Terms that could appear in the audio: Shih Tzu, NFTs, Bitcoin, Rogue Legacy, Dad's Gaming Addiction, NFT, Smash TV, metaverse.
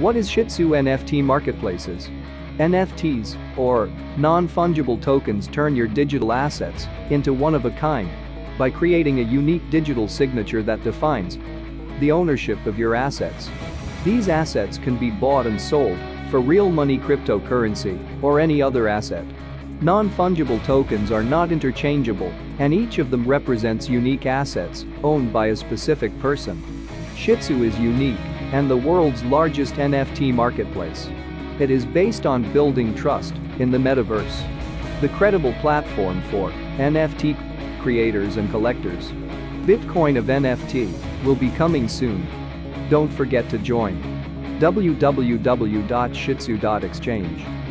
What is Shih Tzu NFT marketplaces? NFTs, or non-fungible tokens, turn your digital assets into one-of-a-kind by creating a unique digital signature that defines the ownership of your assets. These assets can be bought and sold for real money, cryptocurrency, or any other asset. Non-fungible tokens are not interchangeable, and each of them represents unique assets owned by a specific person. Shih Tzu is unique and the world's largest NFT marketplace. It is based on building trust in the metaverse, the credible platform for NFT creators and collectors. Bitcoin of NFT will be coming soon. Don't forget to join www.shihzu.exchange.